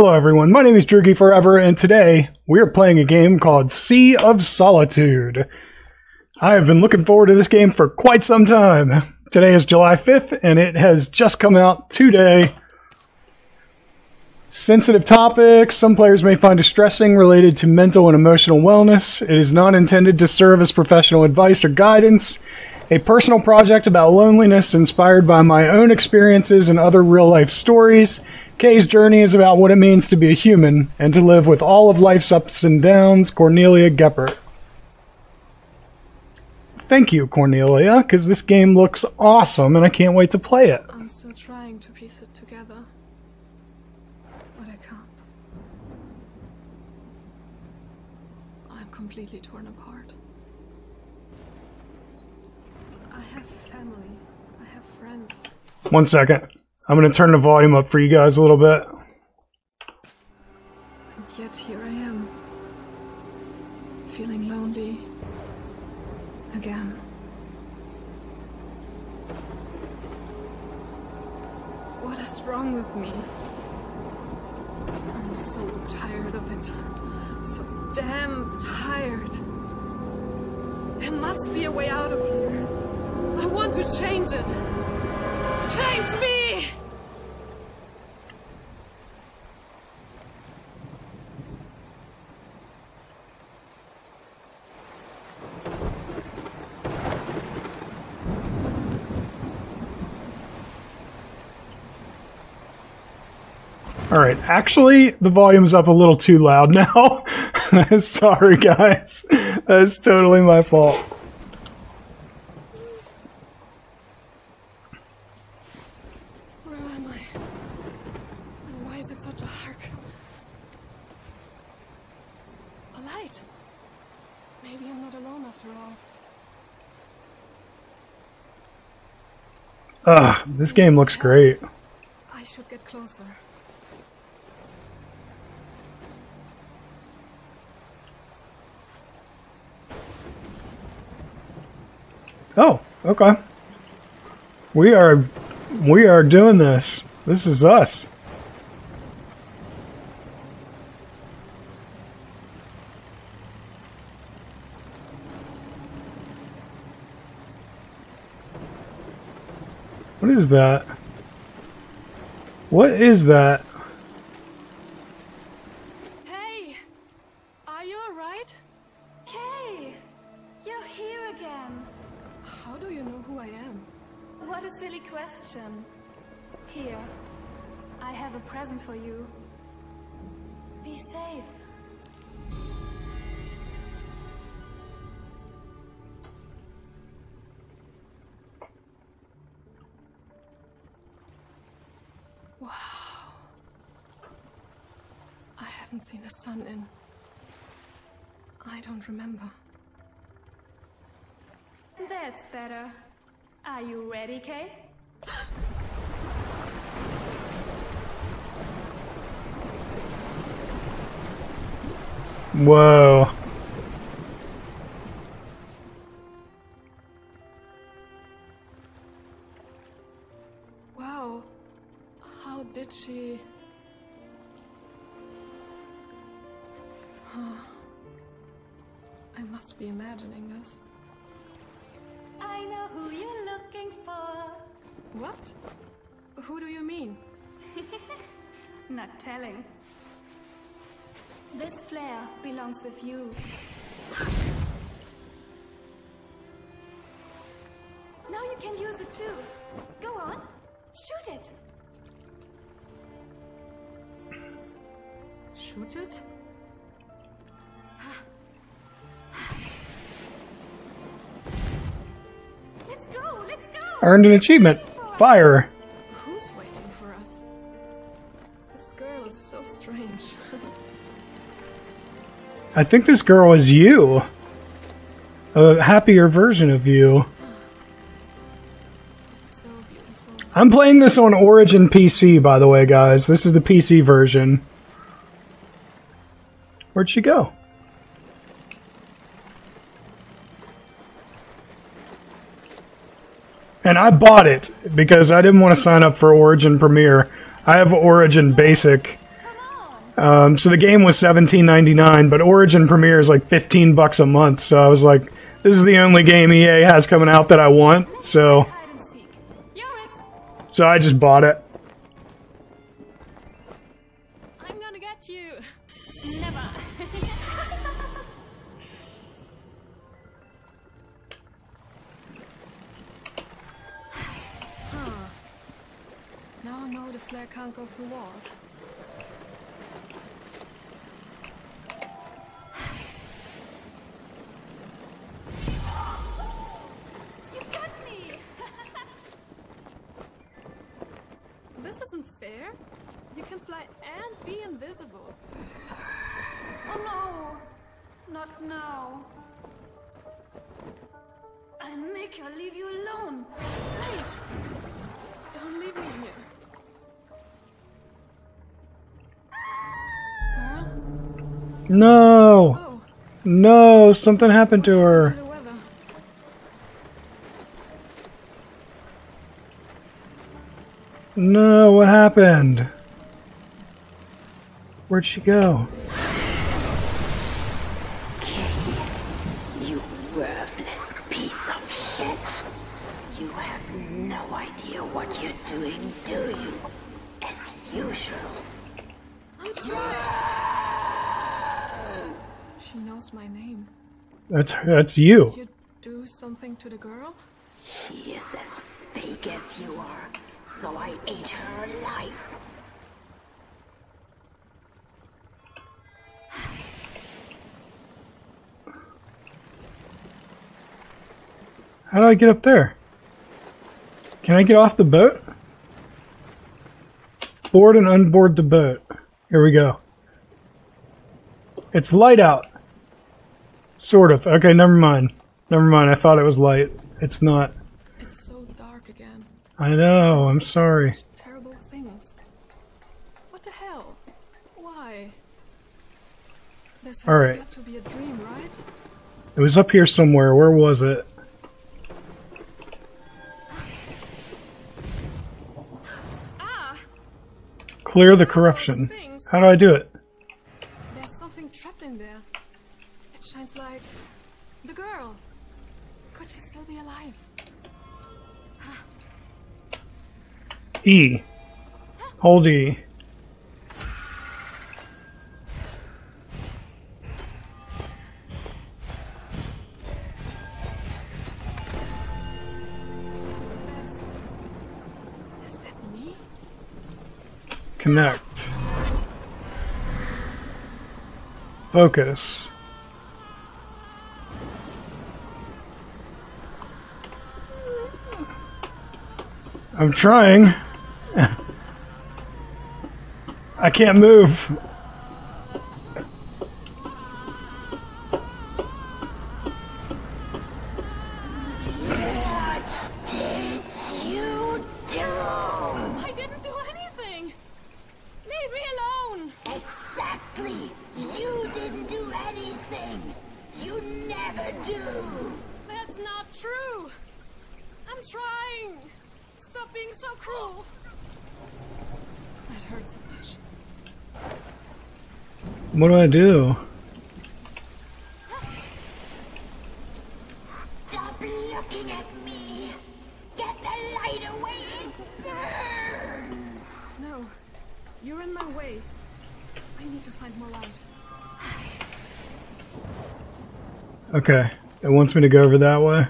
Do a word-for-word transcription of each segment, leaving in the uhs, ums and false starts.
Hello everyone, my name is Droogie Forever, and today we are playing a game called Sea of Solitude. I have been looking forward to this game for quite some time. Today is July fifth, and it has just come out today. Sensitive topics some players may find distressing related to mental and emotional wellness. It is not intended to serve as professional advice or guidance. A personal project about loneliness inspired by my own experiences and other real-life stories. Kay's journey is about what it means to be a human and to live with all of life's ups and downs. Cornelia Gepper. Thank you, Cornelia, because this game looks awesome and I can't wait to play it. I'm still trying to piece it together, but I can't. I'm completely torn apart. I have family. I have friends. One second. I'm going to turn the volume up for you guys a little bit. And yet here I am, feeling lonely again. What is wrong with me? I'm so tired of it. So damn tired. There must be a way out of here. I want to change it. Change me! Alright, actually, the volume's up a little too loud now. Sorry, guys. That's totally my fault. Where am I? And why is it so dark? A light. Maybe I'm not alone after all. Ah, this game looks great. I should get closer. Oh, okay. We are, we are doing this. This is us. What is that? What is that? Here, I have a present for you. Be safe. Wow. I haven't seen the sun in... I don't remember. That's better. Are you ready, Kay? Whoa. Wow. How did she... Huh. I must be imagining this. I know who you're looking for. What? Who do you mean? Not telling. This flare belongs with you. Now you can use it too. Go on, shoot it. Shoot it? Let's go, let's go! Earned an achievement. Fire. Who's waiting for us? This girl is so strange. I think this girl is you. A happier version of you. So beautiful. I'm playing this on Origin P C, by the way, guys. This is the P C version. Where'd she go? And I bought it because I didn't want to sign up for Origin Premier. I have Origin Basic. Um, so the game was seventeen ninety-nine, but Origin Premier is like fifteen bucks a month. So I was like, this is the only game E A has coming out that I want. So, so I just bought it. I'm gonna get you. Never. Huh. Now I know the flare can't go through walls. No! No! Something happened to her. No, what happened? Where'd she go? You worthless piece of shit. You have no idea what you're doing, do you? As usual. I'm trying. She knows my name. That's that's you. Did you do something to the girl? She is as fake as you are, so I ate her alive. How do I get up there? Can I get off the boat? Board and unboard the boat. Here we go. It's light out. Sort of. Okay, never mind. Never mind. I thought it was light. It's not. It's so dark again. I know. I'm sorry. Such terrible things. What the hell? Why? This has All right. got to be a dream, right? It was up here somewhere. Where was it? Ah. Clear the corruption. How do I do it? Like the girl, could she still be alive? Huh. E, hold E. That's, is that me? Connect. Focus. I'm trying. I can't move. What did you do? I didn't do anything. Leave me alone. Exactly. You didn't do anything. You never do. That's not true. I'm trying. Stop being so cruel. That hurts so much. What do I do? Stop looking at me. Get the light away. It burns. No, you're in my way. I need to find more light. Okay, it wants me to go over that way.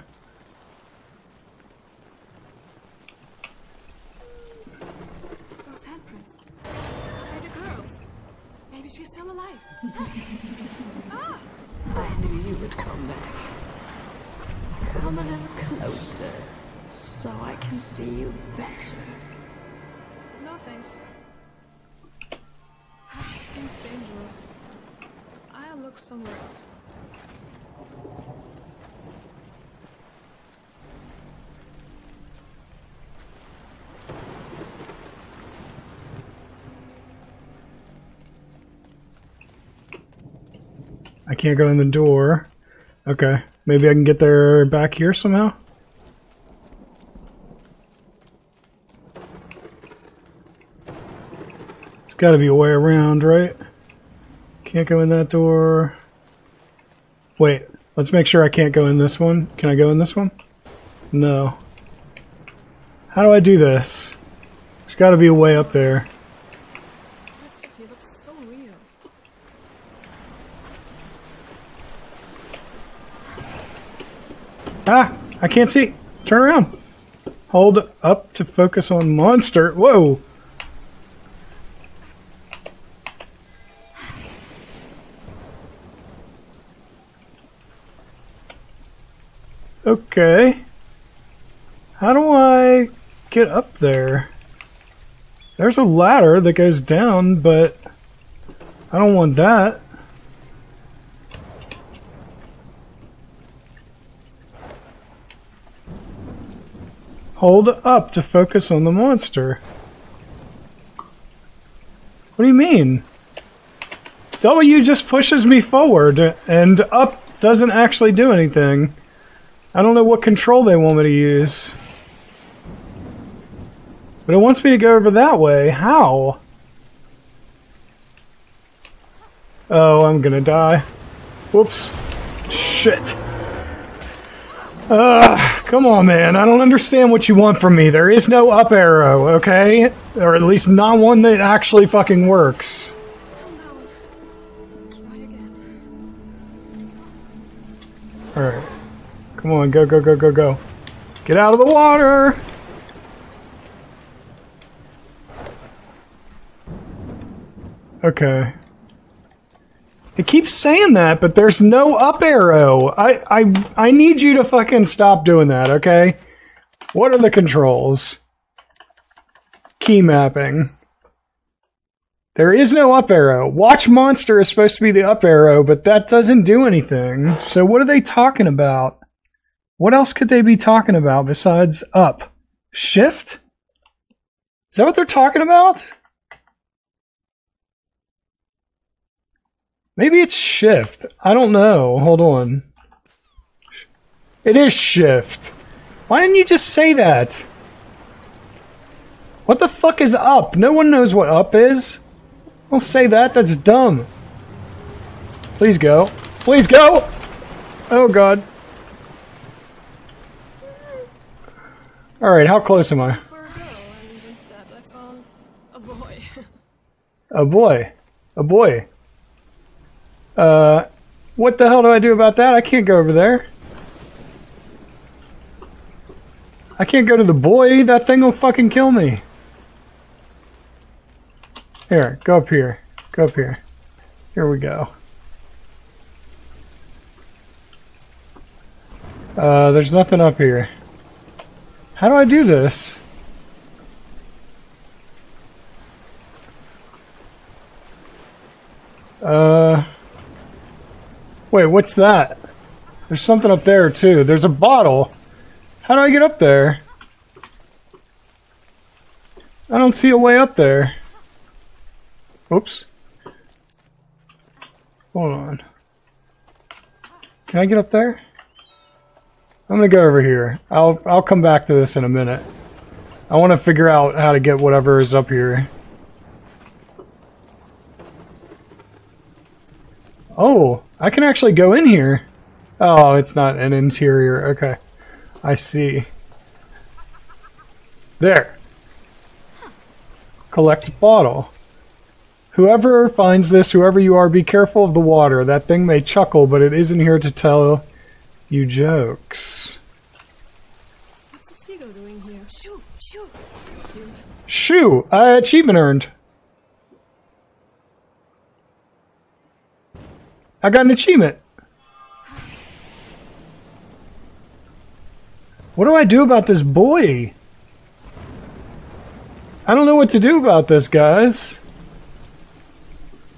I can't go in the door. Okay, maybe I can get there back here somehow? There's gotta be a way around, right? Can't go in that door. Wait, let's make sure I can't go in this one. Can I go in this one? No. How do I do this? There's got to be a way up there. This city looks so real. Ah! I can't see. Turn around. Hold up to focus on monster. Whoa! Okay. How do I get up there? There's a ladder that goes down, but I don't want that. Hold up to focus on the monster. What do you mean? W just pushes me forward, and up doesn't actually do anything. I don't know what control they want me to use. But it wants me to go over that way. How? Oh, I'm gonna die. Whoops. Shit. Ugh, come on, man. I don't understand what you want from me. There is no up arrow, okay? Or at least not one that actually fucking works. Alright. Come on, go, go, go, go, go. Get out of the water! Okay. It keeps saying that, but there's no up arrow. I, I, I need you to fucking stop doing that, okay? What are the controls? Key mapping. There is no up arrow. Watch monster is supposed to be the up arrow, but that doesn't do anything. So what are they talking about? What else could they be talking about besides up? Shift? Is that what they're talking about? Maybe it's shift. I don't know. Hold on. It is shift. Why didn't you just say that? What the fuck is up? No one knows what up is. Don't say that. That's dumb. Please go. Please go! Oh god. Alright, how close am I? A boy. A boy. A boy. Uh, what the hell do I do about that? I can't go over there. I can't go to the boy. That thing will fucking kill me. Here, go up here. Go up here. Here we go. Uh, there's nothing up here. How do I do this? Uh, wait, what's that? There's something up there too. There's a bottle. How do I get up there? I don't see a way up there. Oops. Hold on. Can I get up there? I'm gonna go over here. I'll I'll come back to this in a minute. I want to figure out how to get whatever is up here. Oh, I can actually go in here. Oh, it's not an interior. Okay, I see. There. Collect bottle. Whoever finds this, whoever you are, be careful of the water. That thing may chuckle, but it isn't here to tell you jokes. What's the seagull doing here? Shoo! Shoo! Cute. Shoo! Uh, achievement earned. I got an achievement. What do I do about this boy? I don't know what to do about this, guys.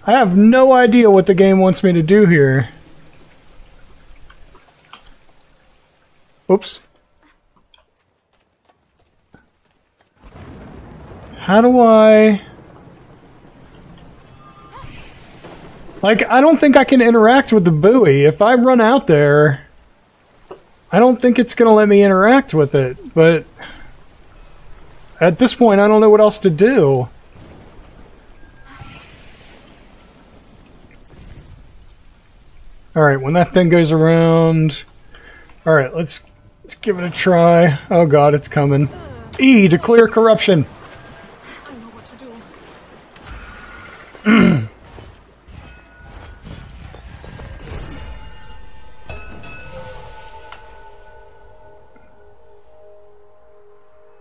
I have no idea what the game wants me to do here. Oops. How do I... Like, I don't think I can interact with the buoy. If I run out there, I don't think it's going to let me interact with it. But at this point, I don't know what else to do. Alright, when that thing goes around... Alright, let's let's give it a try. Oh god, it's coming. E to clear corruption! I know what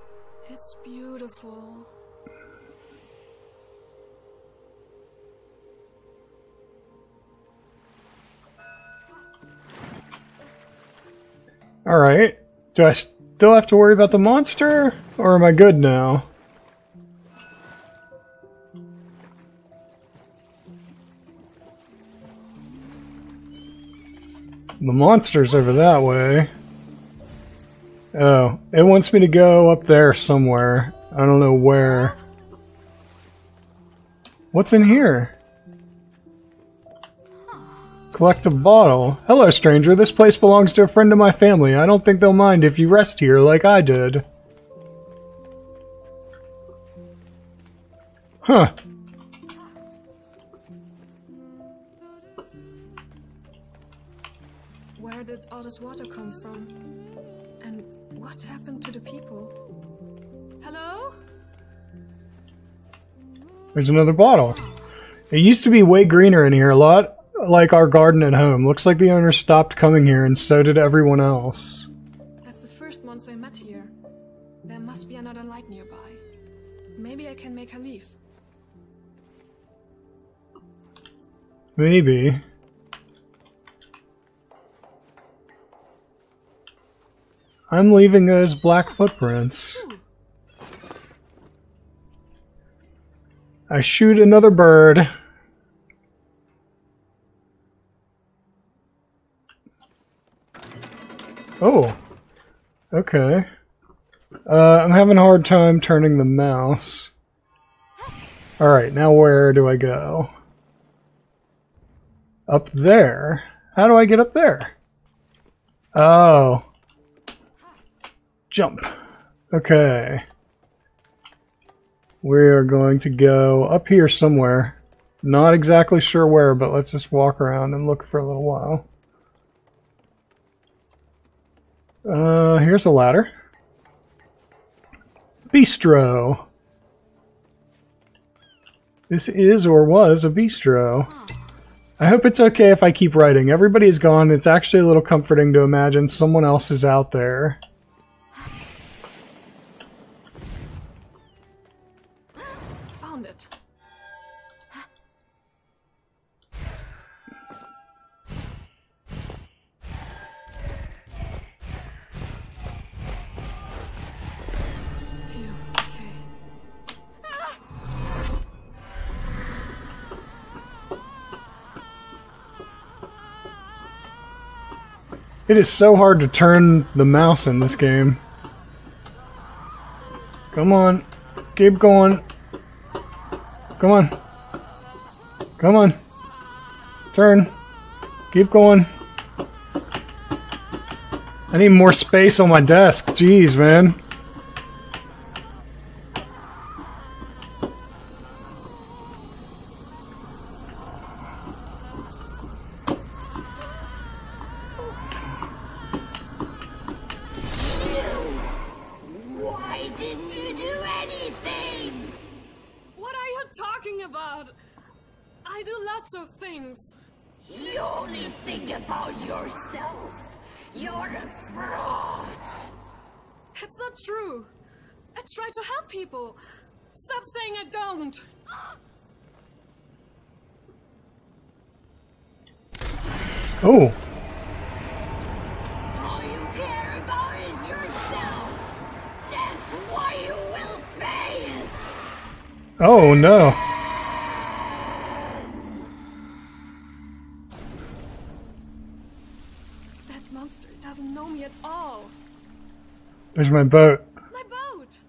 to do. It's beautiful. Alright, do I still have to worry about the monster, or am I good now? The monster's over that way. Oh, it wants me to go up there somewhere. I don't know where. What's in here? Collect a bottle. Hello, stranger. This place belongs to a friend of my family. I don't think they'll mind if you rest here like I did. Huh. Where did all this water come from? And what happened to the people? Hello? There's another bottle. It used to be way greener in here a lot. Like our garden at home. Looks like the owner stopped coming here, and so did everyone else. That's the first monster I met here. There must be another light nearby. Maybe I can make her leave. Maybe. I'm leaving those black footprints. I shoot another bird. Oh, okay. Uh, I'm having a hard time turning the mouse. Alright, now where do I go? Up there? How do I get up there? Oh. Jump. Okay. We are going to go up here somewhere. Not exactly sure where, but let's just walk around and look for a little while. Uh, here's a ladder. Bistro. This is or was a bistro. I hope it's okay if I keep writing. Everybody's gone. It's actually a little comforting to imagine someone else is out there. Found it. It is so hard to turn the mouse in this game. Come on. Keep going. Come on. Come on. Turn. Keep going. I need more space on my desk. Jeez, man. Oh. All you care about is yourself. That's why you will fail. Oh no. That monster doesn't know me at all. There's my boat. My boat.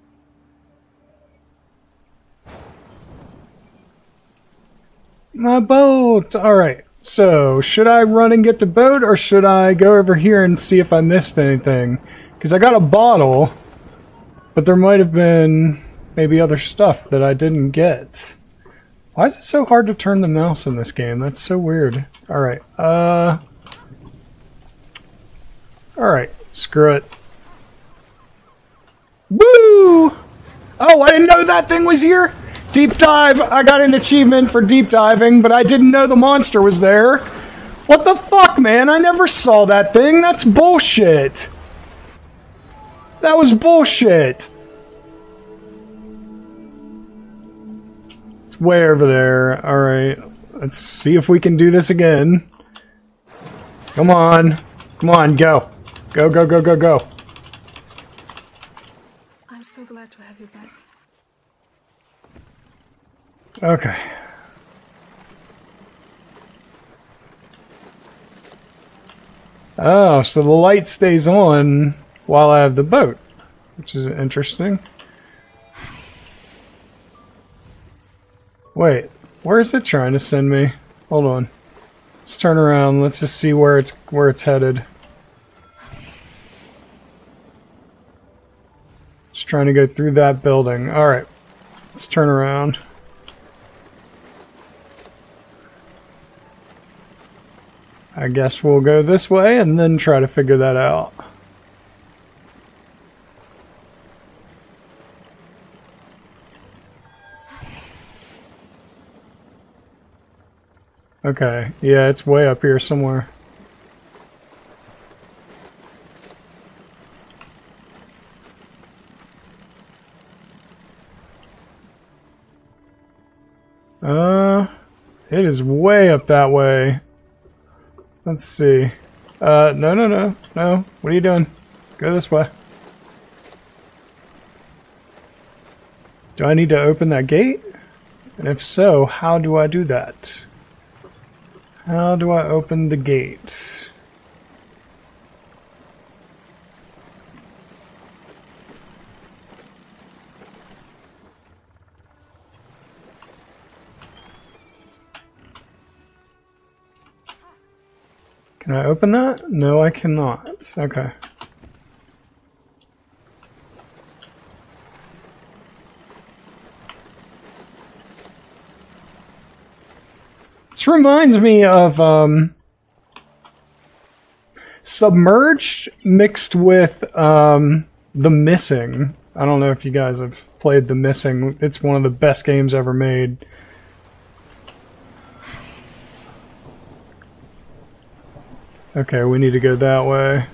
My boat. All right. So, should I run and get the boat, or should I go over here and see if I missed anything? Because I got a bottle, but there might have been maybe other stuff that I didn't get. Why is it so hard to turn the mouse in this game? That's so weird. Alright, uh... Alright, screw it. Woo! Oh, I didn't know that thing was here! Deep dive! I got an achievement for deep diving, but I didn't know the monster was there. What the fuck, man? I never saw that thing. That's bullshit. That was bullshit. It's way over there. Alright, let's see if we can do this again. Come on. Come on, go. Go, go, go, go, go. I'm so glad to have you back. Okay. Oh, so the light stays on while I have the boat, which is interesting. Wait, where is it trying to send me? Hold on. Let's turn around. Let's just see where it's where it's headed. It's trying to go through that building. All right. Let's turn around. I guess we'll go this way and then try to figure that out. Okay, yeah, it's way up here somewhere. Uh, it is way up that way. Let's see. Uh, no, no, no, no. What are you doing? Go this way. Do I need to open that gate? And if so, how do I do that? How do I open the gate? Can I open that? No, I cannot. Okay. This reminds me of um, Submerged mixed with um, The Missing. I don't know if you guys have played The Missing. It's one of the best games ever made. Okay, we need to go that way.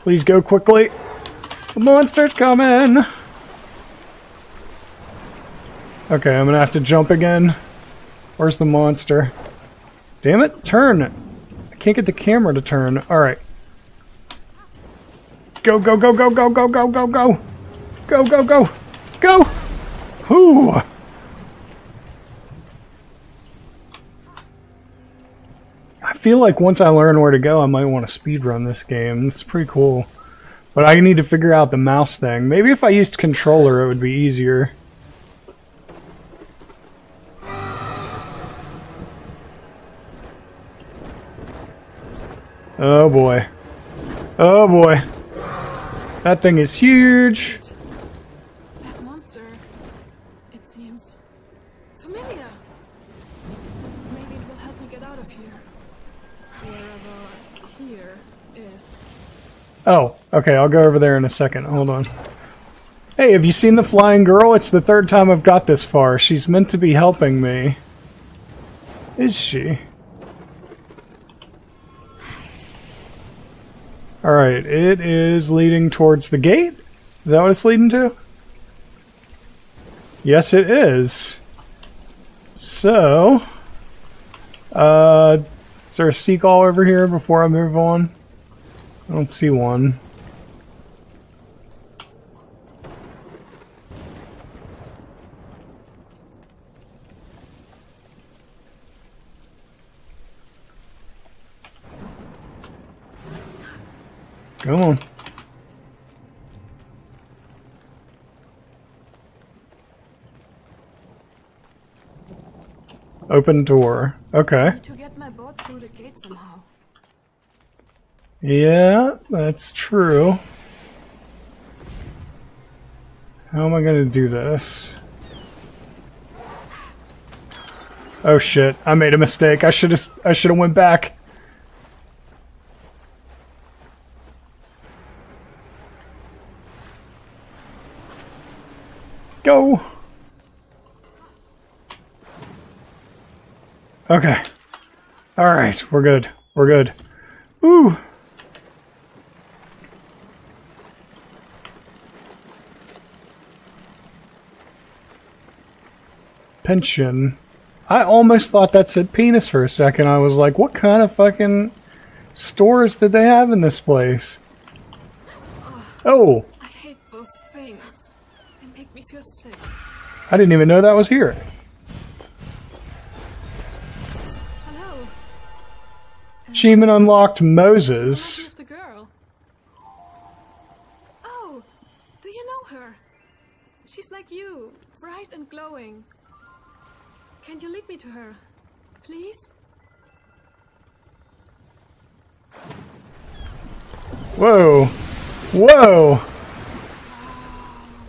Please go quickly. The monster's coming! Okay, I'm gonna have to jump again. Where's the monster? Damn it, turn! I can't get the camera to turn. Alright. Go, go, go, go, go, go, go, go, go! Go, go, go! Go! Whoo! I feel like once I learn where to go, I might want to speedrun this game. It's pretty cool. But I need to figure out the mouse thing. Maybe if I used controller, it would be easier. Oh boy. Oh boy. That thing is huge. That monster, it seems familiar. Maybe it will help me get out of here. Wherever here is. Oh, okay, I'll go over there in a second. Hold on. Hey, have you seen the flying girl? It's the third time I've got this far. She's meant to be helping me. Is she? Alright, it is leading towards the gate? Is that what it's leading to? Yes, it is. So, uh, is there a seagull over here before I move on? I don't see one. Come on. Open door. Okay. To get my boat through the gate somehow. Yeah, that's true. How am I gonna do this? Oh shit! I made a mistake. I should have. I should have went back. Okay. Alright, we're good. We're good. Ooh! Pension. I almost thought that said penis for a second. I was like, what kind of fucking stores did they have in this place? Oh! I hate those things. They make me feel sick. I didn't even know that was here. Hello. Achievement unlocked, Moses. The girl. Oh, do you know her? She's like you, bright and glowing. Can you lead me to her, please? Whoa. Whoa.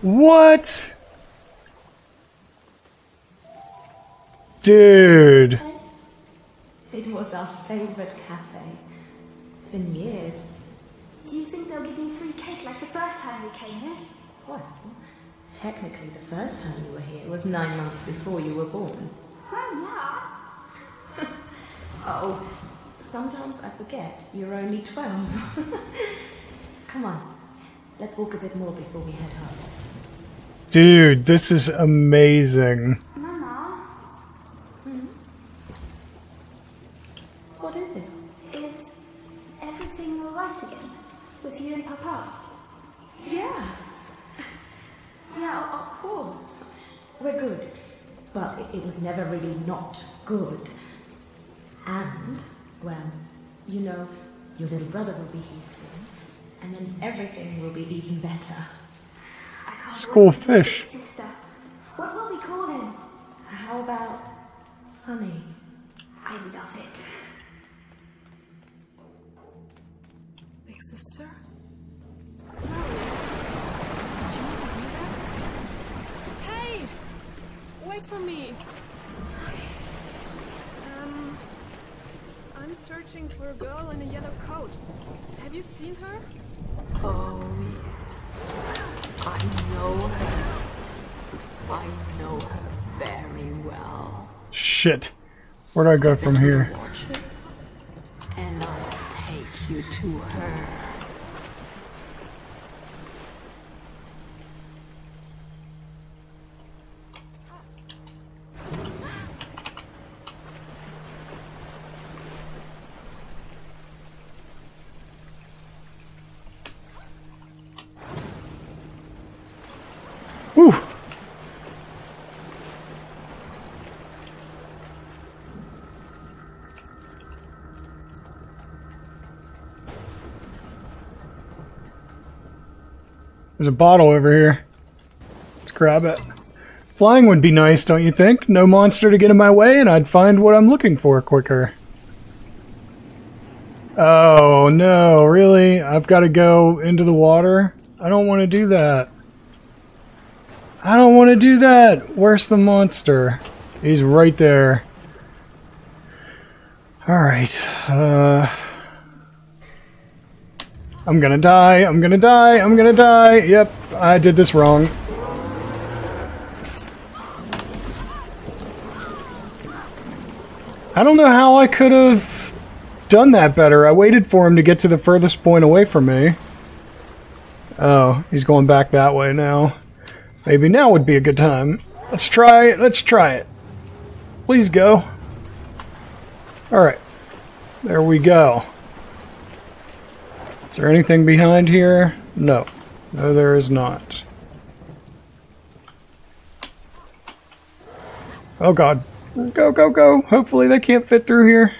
What? Dude. It was our favorite cafe. It's been years. Do you think they'll give me free cake like the first time we came here? Well, technically the first time you were here was nine months before you were born. Oh, yeah. Oh, sometimes I forget you're only twelve. Come on, let's walk a bit more before we head home. Dude, this is amazing. Mama? Hmm? What is it? Is everything alright again? With you and Papa? Yeah. Yeah, of course. We're good. Well, it was never really not good. And, well, you know, your little brother will be here soon. And then everything will be even better. I can't School fish. Sister. What will we call him? How about Sunny? I love it. Big sister? Wait for me. Um, I'm searching for a girl in a yellow coat. Have you seen her? Oh, yeah. I know her. I know her very well. Shit. Where do I go from here? And I'll take you to her. There's a bottle over here. Let's grab it. Flying would be nice, don't you think? No monster to get in my way, and I'd find what I'm looking for quicker. Oh, no, really? I've got to go into the water? I don't want to do that. I don't want to do that! Where's the monster? He's right there. Alright, uh... I'm gonna die, I'm gonna die, I'm gonna die. Yep, I did this wrong. I don't know how I could have done that better. I waited for him to get to the furthest point away from me. Oh, he's going back that way now. Maybe now would be a good time. Let's try it, let's try it. Please go. Alright, there we go. Is there anything behind here? No. No, there is not. Oh god. Go, go, go! Hopefully they can't fit through here.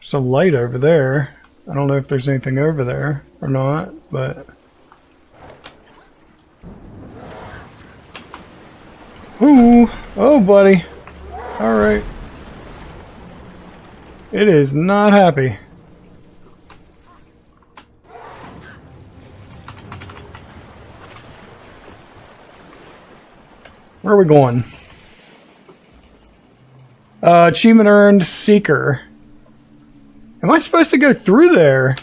There's a light over there. I don't know if there's anything over there or not, but... Ooh! Oh, buddy! Alright. It is not happy. Where are we going? Uh, achievement earned, Seeker. Am I supposed to go through there?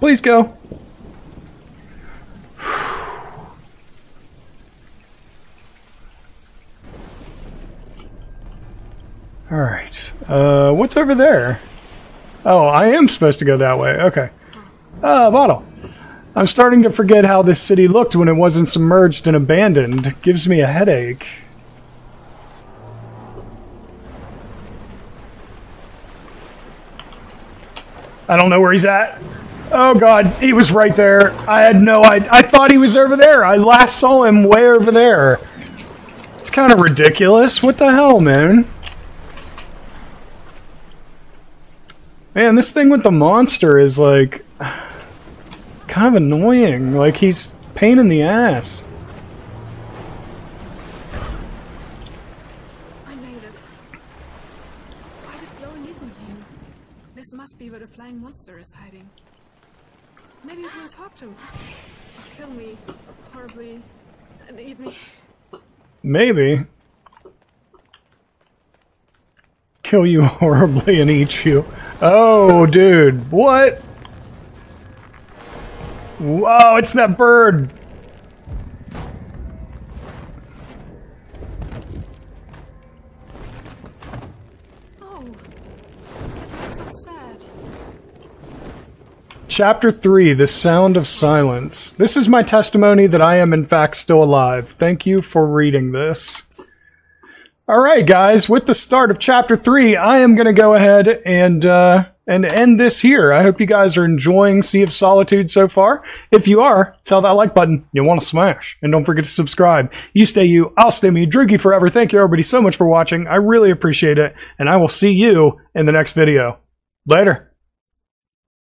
Please go. Alright. Uh, what's over there? Oh, I am supposed to go that way. Okay. Ah, uh, bottle. I'm starting to forget how this city looked when it wasn't submerged and abandoned. It gives me a headache. I don't know where he's at. Oh god, he was right there. I had no idea. I thought he was over there. I last saw him way over there. It's kind of ridiculous. What the hell, man? Man, this thing with the monster is like... kind of annoying. Like, he's pain in the ass. I made it. Why did Glow need me here? This must be where the flying monster is hiding. Maybe you can talk to him. Or kill me horribly and eat me. Maybe. Kill you horribly and eat you. Oh, dude. What? Whoa, it's that bird! Oh, that's so sad. Chapter three, The Sound of Silence. This is my testimony that I am in fact still alive. Thank you for reading this. Alright guys, with the start of Chapter three, I am going to go ahead and... uh, and end this here. I hope you guys are enjoying Sea of Solitude so far. If you are, tell that like button you want to smash. And don't forget to subscribe. You stay you, I'll stay me. Droogie Forever. Thank you everybody so much for watching. I really appreciate it. And I will see you in the next video. Later.